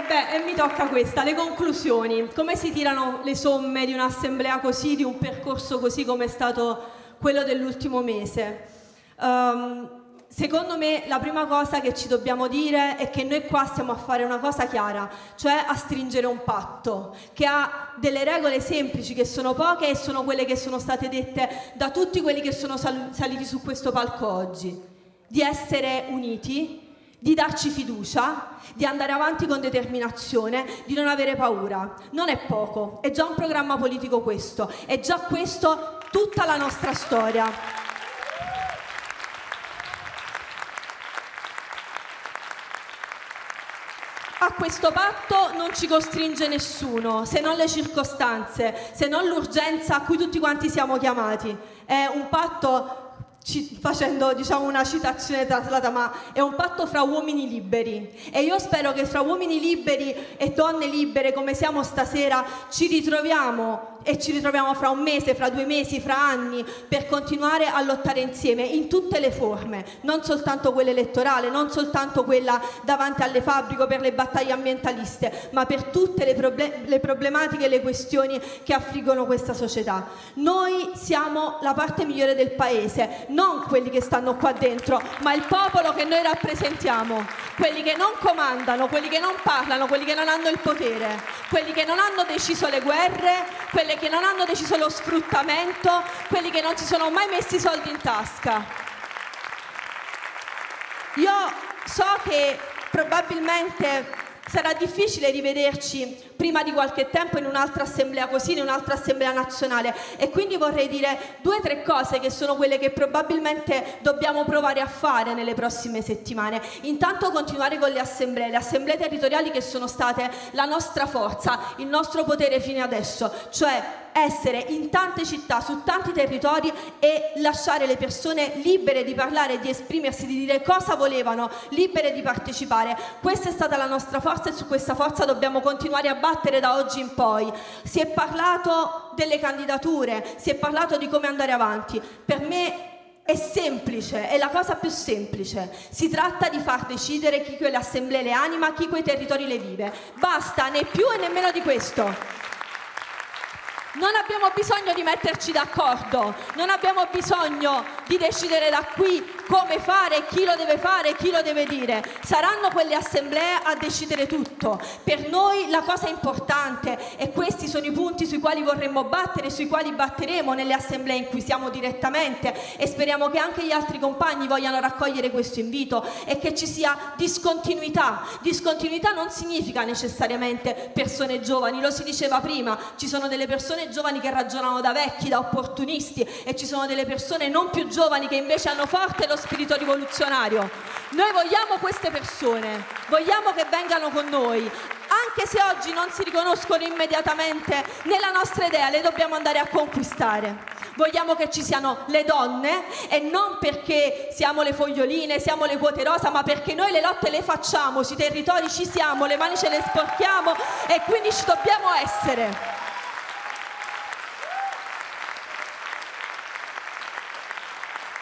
E mi tocca questa, le conclusioni. Come si tirano le somme di un'assemblea così, di un percorso così come è stato quello dell'ultimo mese? Secondo me la prima cosa che ci dobbiamo dire è che noi qua stiamo a fare una cosa chiara, cioè a stringere un patto che ha delle regole semplici, che sono poche e sono quelle che sono state dette da tutti quelli che sono saliti su questo palco oggi, di essere uniti, di darci fiducia, di andare avanti con determinazione, di non avere paura. Non è poco, è già un programma politico questo, è già questo tutta la nostra storia. A questo patto non ci costringe nessuno, se non le circostanze, se non l'urgenza a cui tutti quanti siamo chiamati. È un patto, facendo diciamo una citazione traslata, ma è un patto fra uomini liberi, e io spero che fra uomini liberi e donne libere come siamo stasera ci ritroviamo, e ci ritroviamo fra un mese, fra 2 mesi, fra anni, per continuare a lottare insieme in tutte le forme, non soltanto quella elettorale, non soltanto quella davanti alle fabbriche per le battaglie ambientaliste, ma per tutte le problematiche e le questioni che affliggono questa società. Noi siamo la parte migliore del paese, non quelli che stanno qua dentro, ma il popolo che noi rappresentiamo, quelli che non comandano, quelli che non parlano, quelli che non hanno il potere, quelli che non hanno deciso le guerre, quelle che non hanno deciso lo sfruttamento, quelli che non si sono mai messi i soldi in tasca. Io so che probabilmente sarà difficile rivederci prima di qualche tempo in un'altra assemblea così, in un'altra assemblea nazionale, e quindi vorrei dire 2 o 3 cose che sono quelle che probabilmente dobbiamo provare a fare nelle prossime settimane. Intanto continuare con le assemblee territoriali che sono state la nostra forza, il nostro potere fino adesso, cioè essere in tante città, su tanti territori, e lasciare le persone libere di parlare, di esprimersi, di dire cosa volevano, libere di partecipare. Questa è stata la nostra forza e su questa forza dobbiamo continuare a battere da oggi in poi. Si è parlato delle candidature, si è parlato di come andare avanti. Per me è semplice, è la cosa più semplice. Si tratta di far decidere chi quelle assemblee le anima, chi quei territori le vive. Basta, né più e nemmeno di questo. Non abbiamo bisogno di metterci d'accordo, non abbiamo bisogno di decidere da qui come fare, chi lo deve dire. Saranno quelle assemblee a decidere tutto. Per noi la cosa importante, e questi sono i punti sui quali vorremmo battere, sui quali batteremo nelle assemblee in cui siamo direttamente, e speriamo che anche gli altri compagni vogliano raccogliere questo invito, e che ci sia discontinuità. Discontinuità non significa necessariamente persone giovani, lo si diceva prima, ci sono delle persone giovani che ragionano da vecchi, da opportunisti, e ci sono delle persone non più giovani che invece hanno forte lo spirito rivoluzionario. Noi vogliamo queste persone, vogliamo che vengano con noi, anche se oggi non si riconoscono immediatamente nella nostra idea, le dobbiamo andare a conquistare. Vogliamo che ci siano le donne, e non perché siamo le foglioline, siamo le quote rosa, ma perché noi le lotte le facciamo, sui territori ci siamo, le mani ce le sporchiamo, e quindi ci dobbiamo essere.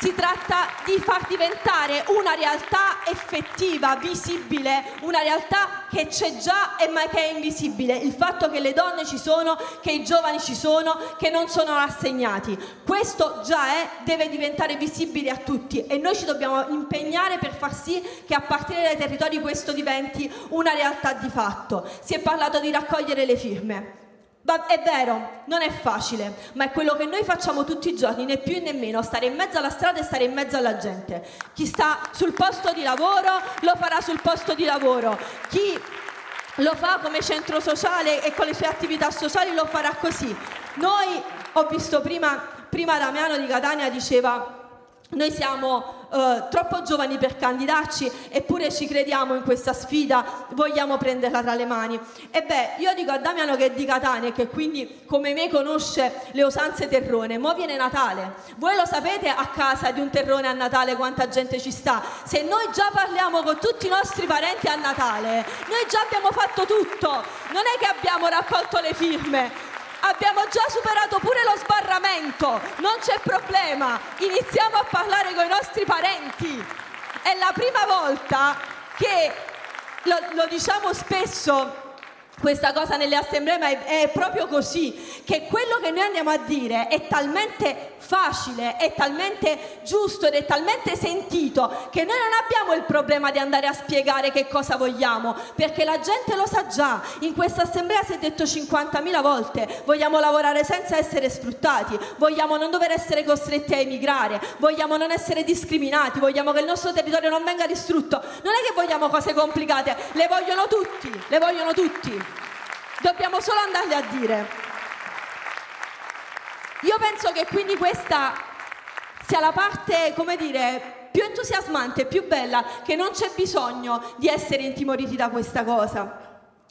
Si tratta di far diventare una realtà effettiva, visibile, una realtà che c'è già e ma che è invisibile. Il fatto che le donne ci sono, che i giovani ci sono, che non sono rassegnati. Questo già è, deve diventare visibile a tutti, e noi ci dobbiamo impegnare per far sì che a partire dai territori questo diventi una realtà di fatto. Si è parlato di raccogliere le firme. È vero, non è facile, ma è quello che noi facciamo tutti i giorni, né più né meno, stare in mezzo alla strada e stare in mezzo alla gente. Chi sta sul posto di lavoro lo farà sul posto di lavoro, chi lo fa come centro sociale e con le sue attività sociali lo farà così. Noi, ho visto prima Damiano di Catania diceva: noi siamo troppo giovani per candidarci, eppure ci crediamo in questa sfida, vogliamo prenderla tra le mani. E beh, io dico a Damiano, che è di Catania e che quindi come me conosce le usanze terrone: mo viene Natale, voi lo sapete a casa di un terrone a Natale quanta gente ci sta? Se noi già parliamo con tutti i nostri parenti a Natale, noi già abbiamo fatto tutto. Non è che abbiamo raccolto le firme, abbiamo già superato pure lo sbarramento, non c'è problema, iniziamo a parlare con i nostri parenti. È la prima volta che lo diciamo spesso questa cosa nelle assemblee, ma è proprio così, che quello che noi andiamo a dire è talmente facile, è talmente giusto ed è talmente sentito che noi non abbiamo il problema di andare a spiegare che cosa vogliamo, perché la gente lo sa già. In questa assemblea si è detto 50.000 volte: vogliamo lavorare senza essere sfruttati, vogliamo non dover essere costretti a emigrare, vogliamo non essere discriminati, vogliamo che il nostro territorio non venga distrutto. Non è che vogliamo cose complicate, le vogliono tutti, le vogliono tutti. Dobbiamo solo andarle a dire. Io penso che quindi questa sia la parte, come dire, più entusiasmante, più bella, che non c'è bisogno di essere intimoriti da questa cosa.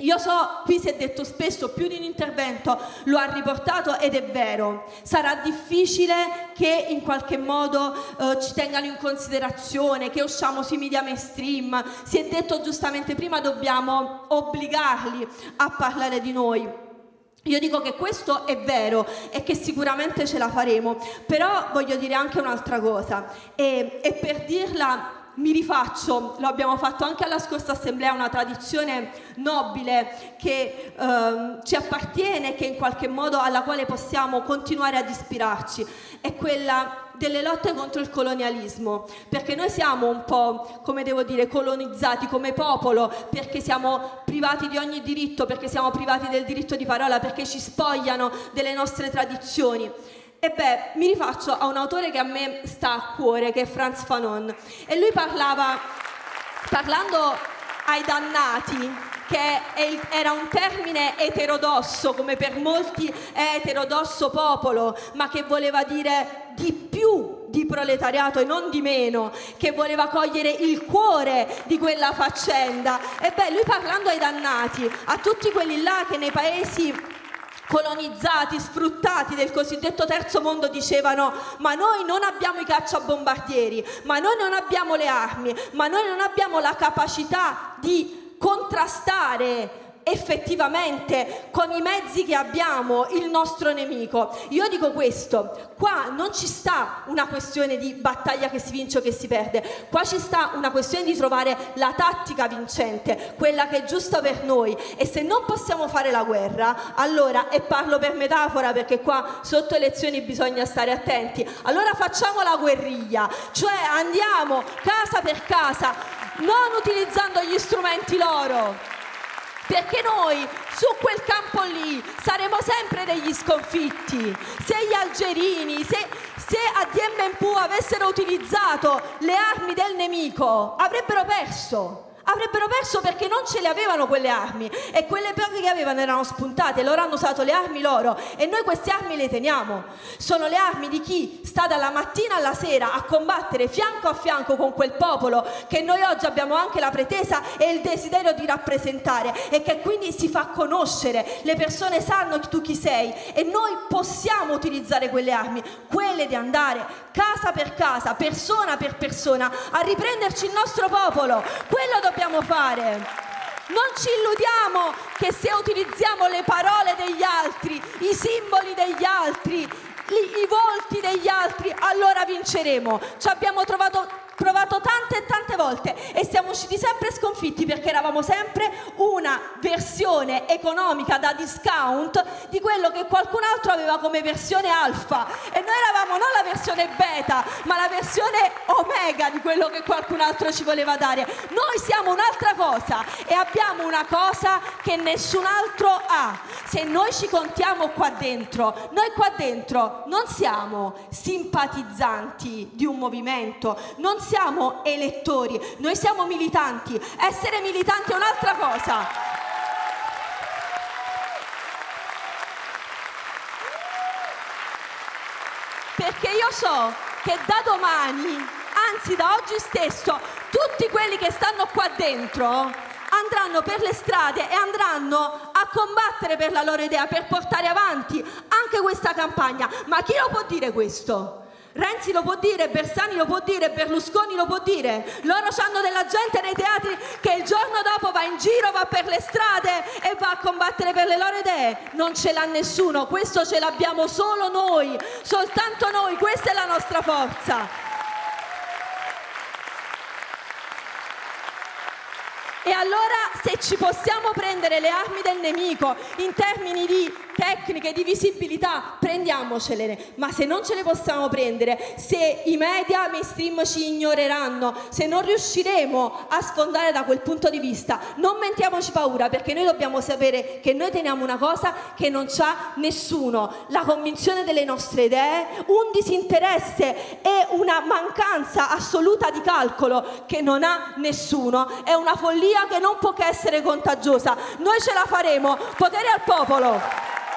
Io so, qui si è detto spesso, più di un intervento lo ha riportato, ed è vero, sarà difficile che in qualche modo ci tengano in considerazione, che usciamo sui media mainstream. Si è detto giustamente prima, dobbiamo obbligarli a parlare di noi. Io dico che questo è vero e che sicuramente ce la faremo, però voglio dire anche un'altra cosa, e per dirla mi rifaccio, lo abbiamo fatto anche alla scorsa assemblea, una tradizione nobile che ci appartiene, che in qualche modo alla quale possiamo continuare ad ispirarci, è quella delle lotte contro il colonialismo, perché noi siamo un po', come devo dire, colonizzati come popolo, perché siamo privati di ogni diritto, perché siamo privati del diritto di parola, perché ci spogliano delle nostre tradizioni. E beh, mi rifaccio a un autore che a me sta a cuore, che è Franz Fanon, e lui parlando ai dannati, che era un termine eterodosso, come per molti è eterodosso popolo, ma che voleva dire di più di proletariato e non di meno, che voleva cogliere il cuore di quella faccenda. E beh, lui parlando ai dannati, a tutti quelli là che nei paesi colonizzati, sfruttati del cosiddetto terzo mondo dicevano: ma noi non abbiamo i cacciabombardieri, ma noi non abbiamo le armi, ma noi non abbiamo la capacità di contrastare effettivamente con i mezzi che abbiamo il nostro nemico. Io dico questo: qua non ci sta una questione di battaglia che si vince o che si perde, qua ci sta una questione di trovare la tattica vincente, quella che è giusta per noi. E se non possiamo fare la guerra, allora, e parlo per metafora perché qua sotto elezioni bisogna stare attenti, allora facciamo la guerriglia, cioè andiamo casa per casa, non utilizzando gli strumenti loro, perché noi su quel campo lì saremo sempre degli sconfitti. Se gli algerini, se a Dien Bien Phu avessero utilizzato le armi del nemico, avrebbero perso. Avrebbero perso perché non ce le avevano quelle armi, e quelle poche che avevano erano spuntate. Loro hanno usato le armi loro e noi queste armi le teniamo. Sono le armi di chi sta dalla mattina alla sera a combattere fianco a fianco con quel popolo che noi oggi abbiamo anche la pretesa e il desiderio di rappresentare, e che quindi si fa conoscere, le persone sanno tu chi sei, e noi possiamo utilizzare quelle armi, quelle di andare casa per casa, persona per persona, a riprenderci il nostro popolo. Quello dobbiamo fare. Non ci illudiamo che se utilizziamo le parole degli altri, i simboli degli altri, i volti degli altri, allora vinceremo. Ci abbiamo provato tante e tante volte e siamo usciti sempre sconfitti, perché eravamo sempre una versione economica da discount di quello che qualcun altro aveva come versione alfa, e noi eravamo non la versione beta ma la versione omega di quello che qualcun altro ci voleva dare. Noi siamo un'altra cosa e abbiamo una cosa che nessun altro ha. Se noi ci contiamo qua dentro, noi qua dentro non siamo simpatizzanti di un movimento, non siamo elettori, noi siamo militanti. Essere militanti è un'altra cosa. Perché io so che da domani, anzi da oggi stesso, tutti quelli che stanno qua dentro andranno per le strade e andranno a combattere per la loro idea, per portare avanti anche questa campagna. Ma chi lo può dire questo? Renzi lo può dire, Bersani lo può dire, Berlusconi lo può dire. Loro hanno della gente nei teatri che il giorno dopo va in giro, va per le strade e va a combattere per le loro idee. Non ce l'ha nessuno, questo ce l'abbiamo solo noi, soltanto noi, questa è la nostra forza. E allora se ci possiamo prendere le armi del nemico in termini di tecniche, di visibilità, prendiamocele, ma se non ce le possiamo prendere, se i media mainstream ci ignoreranno, se non riusciremo a sfondare da quel punto di vista, non mettiamoci paura, perché noi dobbiamo sapere che noi teniamo una cosa che non c'ha nessuno, la convinzione delle nostre idee, un disinteresse e una mancanza assoluta di calcolo che non ha nessuno. È una follia che non può che essere contagiosa. Noi ce la faremo. Potere al popolo!